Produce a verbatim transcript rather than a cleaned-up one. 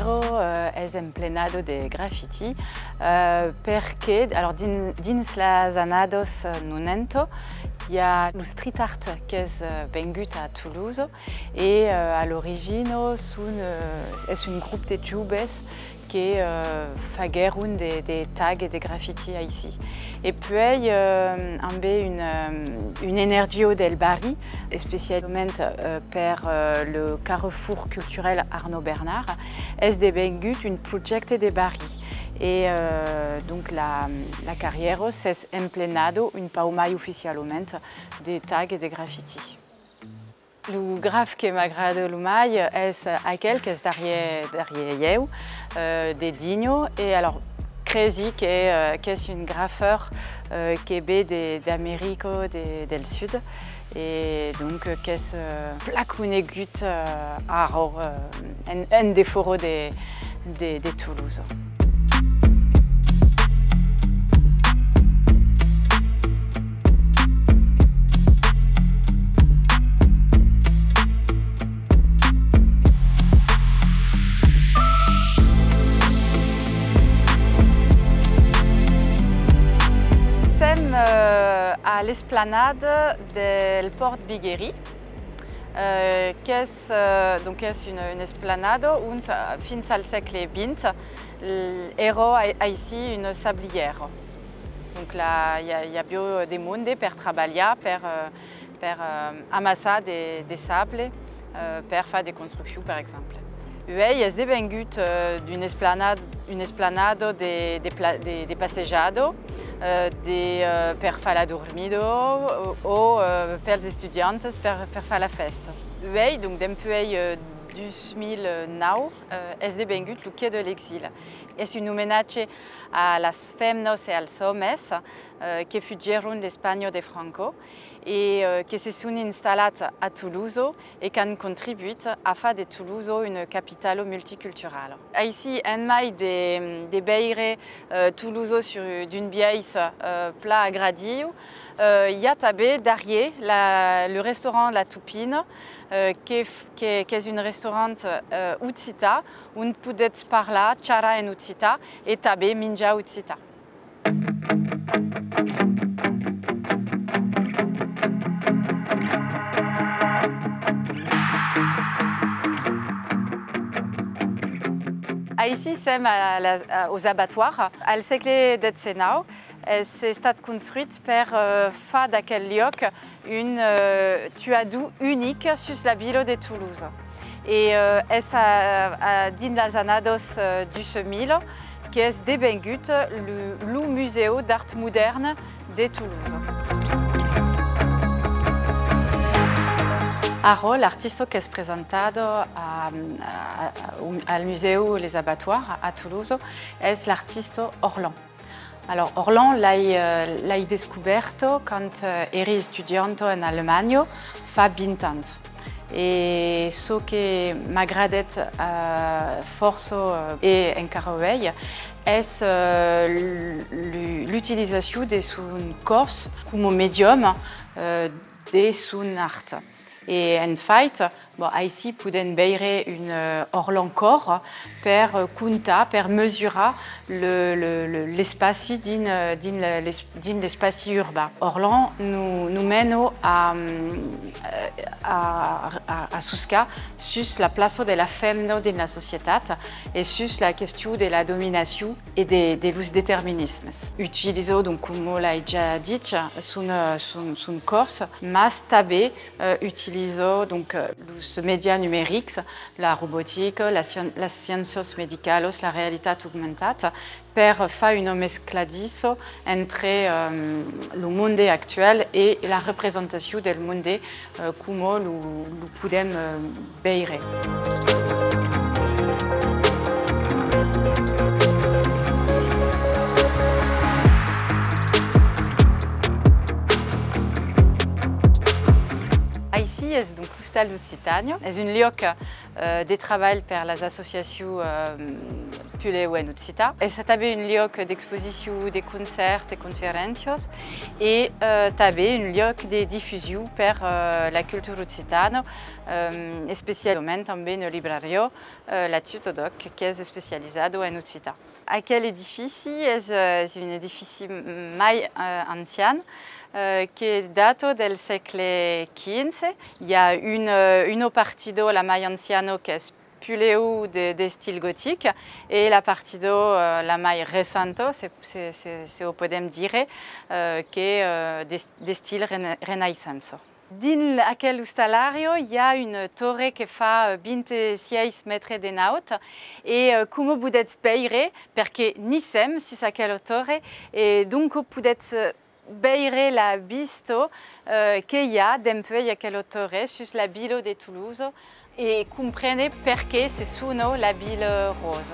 Pero es emplenado de graffiti, perché alors dins las annados nunento il y a lo street art che è Bengut a Toulouse e all'origine è un gruppo di giubes che faguerun dei tag e dei graffiti ici. E poi anche un'energia del Bari, specialmente per il carrefour culturel Arnaud Bernard, è di Bengut un progetto di Bari. Et euh, donc la, la carrière s'est emplenado un peu más oficialmente de tags et de graffitis. Le graphe que m'agrade le más es aquel que es derrière, derrière yo, euh, de Digno. Et alors, Crazy, qui est, qui est une graffeur euh, québécoise d'Amérique du Sud. Et donc, qui est placunegut aro, un des foros de, de, de Toulouse. À l'esplanade du Port Viguerie, euh, qui est, euh, donc est une, une esplanade où, fins al siècle vingt, l'héros a ici une sablière. Donc là, il y, y a bio des mondes pour travailler, pour, pour euh, amasser des, des sables, euh, pour faire des constructions, par exemple. Oui, es de Bengut d'une esplanade, une esplanade de, de, de, de passejados, euh, de euh, per faire la dormido ou euh, per les étudiantes per, per faire la fête. Oui, donc d'un peu euh, du S M I L N A U, euh, es de Bengut le quai de l'exil. Es un hommage à la SFEMNOS et al SOMES euh, qui fuggieron d'Espagne de Franco et euh, qui se sont installés à Toulouse et qui ont contribué à faire de Toulouse une capitale multiculturelle. Ici, en mai, des, des Beire euh, Toulouse sur d'une biaise euh, plat à gradillo. Il euh, y a tabé derrière la, le restaurant La Toupine, euh, qui est, qui est, qui est un restaurant euh, Utsita, où on peut parler, chara en Utsita et tabé minja Utsita. Ici, c'est aux abattoirs. Al siècle dix-neuf, c'est stade construite par Fadakel une tuadou unique sur la ville de Toulouse. Et c'est à les annados du S M I L qui est de Bengut, le musée d'art moderne de Toulouse. Aro, l'artiste qui est présenté au musée Les Abattoirs à Toulouse, est l'artiste Orlan. Alors Orlan l'a découvert quand il était étudiant en Allemagne, il y a vingt ans. Et ce qui m'agradait fortement et encore aujourd'hui, est l'utilisation de son corps comme médium de son art. Et en fait, bon, ici, on peut voir une Orlan corps pour compter, pour mesurer l'espace le, le, l'espace urbain. Orlan nous, nous mène à, à, à, à Susca sur la place de la femme dans la société et sur la question de la domination et des de los déterminismes. Utilisons, donc, comme on l'a déjà dit, son, son, son corps, mais tabé, euh, utilisons donc les médias numériques, la robotique, les sciences médicales, la réalité augmentée, pour faire une mescladisse entre euh, le monde actuel et la représentation du monde euh, comme nous pouvons voir. Es donc l'hostal d'Occitanie. Es un lieu de travail pour les associations Pule uenutzita. Ez tabe un liok d'exposiziu de concert et conferencios et euh, tabe un liok de diffusiu per euh, la cultura utzitano, euh, especialment també no librario euh, La Tutodoc, que es especializado en utzita. Aquel edifici es, es un edifici mai euh, ancian, euh, que dato del segle quinze. Il y a une, une partie de la mai anciano que es Puleu de, de style gothique et la partie d'eau, euh, la maille récente, c'est au podem dire, euh, qui est euh, de, de style rena, renaissance. Din aquel ustalario, il y a une torre qui fait vingt-six mètres de naut et como budets peire, parce que nisem sur aquel torre et donc budets beire la visto euh, qu'il y a d'un peu à quelle torre sur la ville de Toulouse et comprenez pourquoi c'est sous nous la ville rose.